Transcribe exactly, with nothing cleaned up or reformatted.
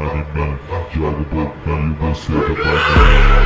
I didn't know. Drive a boat, now you won't see it.